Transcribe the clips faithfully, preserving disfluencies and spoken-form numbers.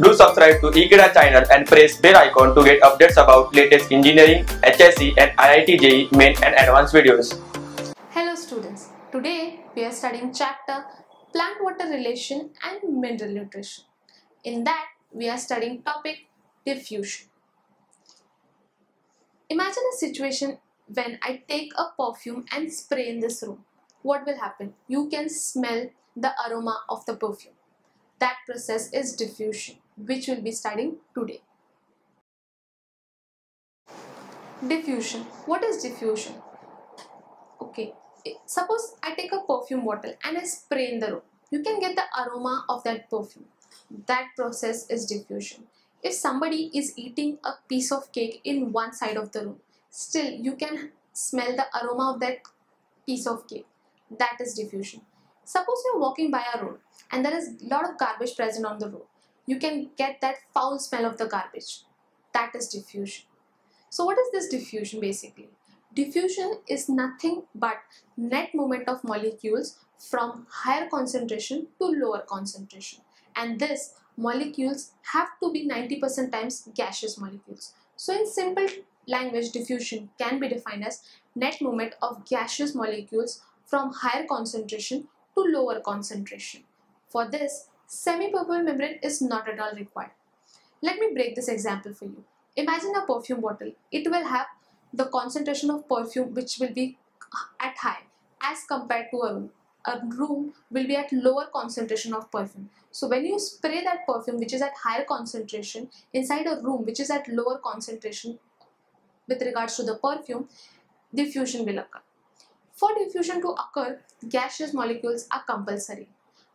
Do subscribe to Ekeeda channel and press bell icon to get updates about latest engineering, H S E and I I T J E main and advanced videos. Hello students, today we are studying chapter Plant Water Relation and Mineral Nutrition. In that we are studying topic diffusion. Imagine a situation when I take a perfume and spray in this room. What will happen? You can smell the aroma of the perfume. That process is diffusion, which we'll be studying today. Diffusion. What is diffusion? Okay, suppose I take a perfume bottle and I spray in the room. You can get the aroma of that perfume. That process is diffusion. If somebody is eating a piece of cake in one side of the room, still you can smell the aroma of that piece of cake. That is diffusion. Suppose you are walking by a road and there is a lot of garbage present on the road. You can get that foul smell of the garbage. That is diffusion. So what is this diffusion basically? Diffusion is nothing but net movement of molecules from higher concentration to lower concentration. And this molecules have to be ninety percent times gaseous molecules. So in simple language, diffusion can be defined as net movement of gaseous molecules from higher concentration to lower concentration. For this, semi-permeable membrane is not at all required. Let me break this example for you. Imagine a perfume bottle. It will have the concentration of perfume which will be at high as compared to a room. A room will be at lower concentration of perfume. So when you spray that perfume which is at higher concentration inside a room which is at lower concentration with regards to the perfume, diffusion will occur. For diffusion to occur, gaseous molecules are compulsory.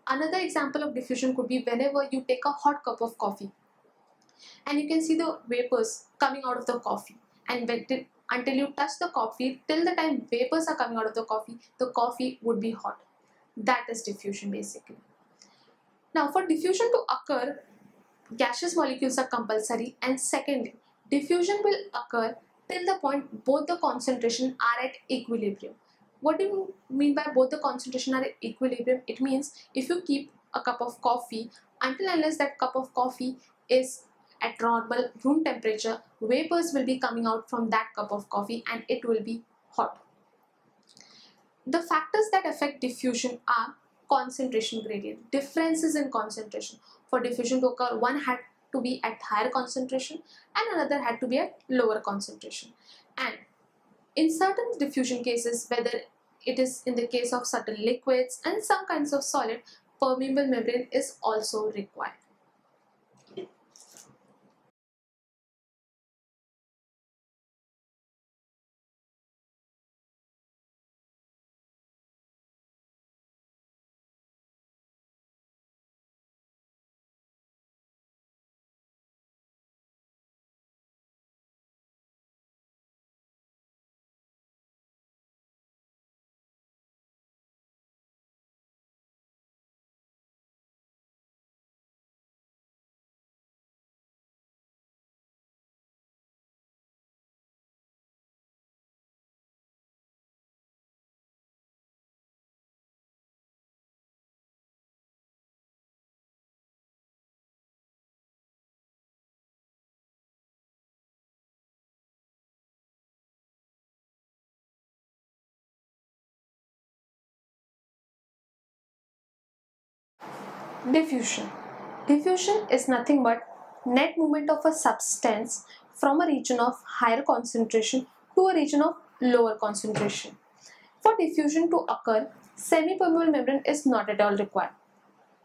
Another example of diffusion could be whenever you take a hot cup of coffee and you can see the vapors coming out of the coffee, and when, until you touch the coffee, till the time vapors are coming out of the coffee, the coffee would be hot. That is diffusion basically. Now for diffusion to occur, gaseous molecules are compulsory, and secondly, diffusion will occur till the point both the concentration are at equilibrium. What do you mean by both the concentration are at equilibrium? It means if you keep a cup of coffee, until unless that cup of coffee is at normal room temperature, vapors will be coming out from that cup of coffee and it will be hot. The factors that affect diffusion are concentration gradient, differences in concentration. For diffusion to occur, one had to be at higher concentration and another had to be at lower concentration. And in certain diffusion cases, whether it is in the case of certain liquids and some kinds of solid, permeable membrane is also required. Diffusion. Diffusion is nothing but net movement of a substance from a region of higher concentration to a region of lower concentration. For diffusion to occur, semi-permeable membrane is not at all required.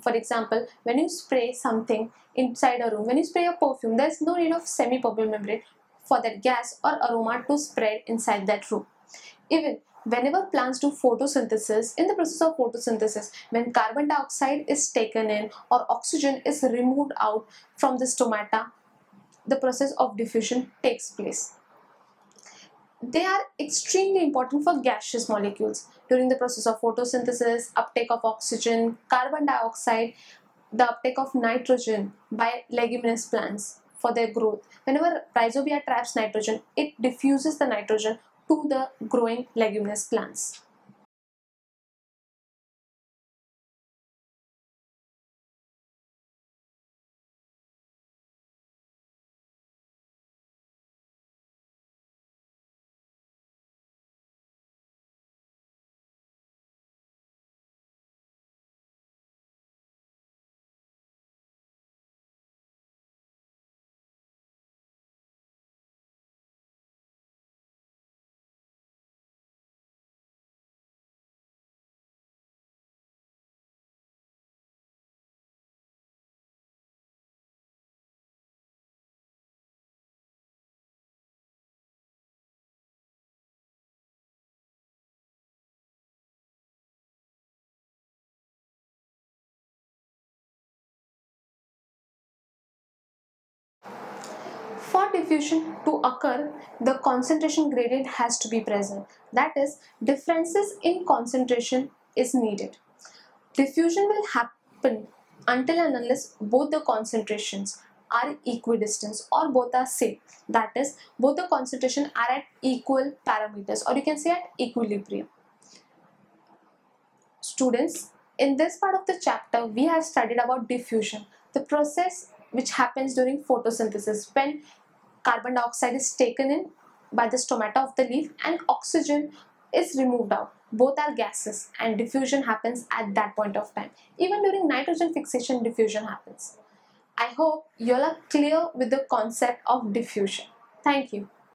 For example, when you spray something inside a room, when you spray a perfume, there is no need of semi-permeable membrane for that gas or aroma to spread inside that room. Even whenever plants do photosynthesis, in the process of photosynthesis, when carbon dioxide is taken in or oxygen is removed out from the stomata, the process of diffusion takes place. They are extremely important for gaseous molecules. During the process of photosynthesis, uptake of oxygen, carbon dioxide, the uptake of nitrogen by leguminous plants for their growth. Whenever rhizobia traps nitrogen, it diffuses the nitrogen to the growing leguminous plants. For diffusion to occur, the concentration gradient has to be present. That is, differences in concentration is needed. Diffusion will happen until and unless both the concentrations are equidistant or both are same. That is, both the concentrations are at equal parameters, or you can say at equilibrium. Students, in this part of the chapter, we have studied about diffusion, the process which happens during photosynthesis when carbon dioxide is taken in by the stomata of the leaf and oxygen is removed out. Both are gases and diffusion happens at that point of time. Even during nitrogen fixation, diffusion happens. I hope you all are clear with the concept of diffusion. Thank you.